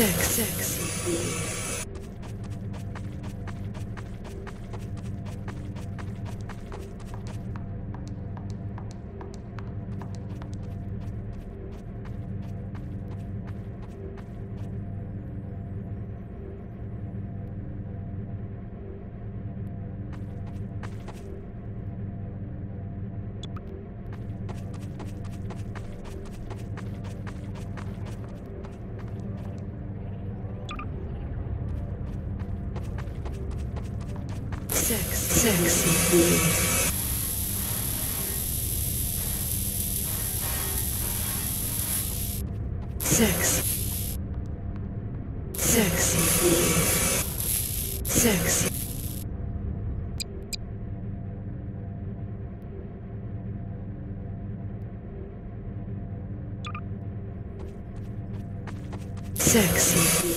six. Six. Six. Six. Six.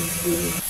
Thank you.